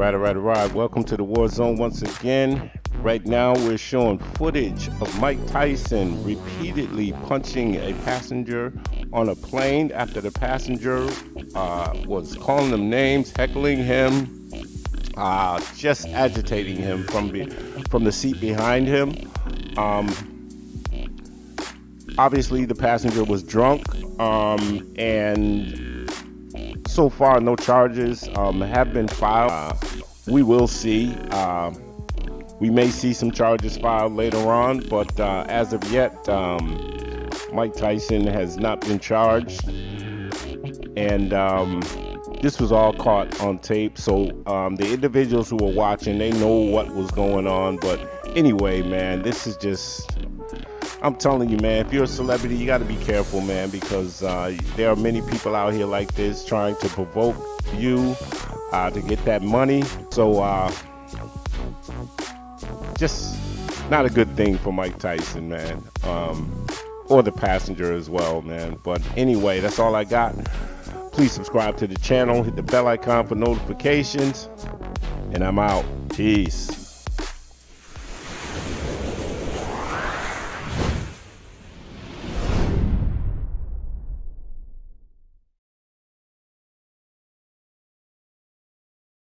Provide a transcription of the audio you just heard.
All right. Welcome to the War Zone once again. Right now we're showing footage of Mike Tyson repeatedly punching a passenger on a plane after the passenger was calling him names, heckling him, just agitating him from the seat behind him. Obviously the passenger was drunk, and so far no charges have been filed. We will see, we may see some charges filed later on, but as of yet Mike Tyson has not been charged, and this was all caught on tape, so the individuals who were watching, they know what was going on. But anyway, man, this is just, I'm telling you, man, if you're a celebrity, you got to be careful, man, because there are many people out here like this trying to provoke you to get that money. So just not a good thing for Mike Tyson, man, or the passenger as well, man. But anyway, that's all I got. Please subscribe to the channel, hit the bell icon for notifications, and I'm out. Peace.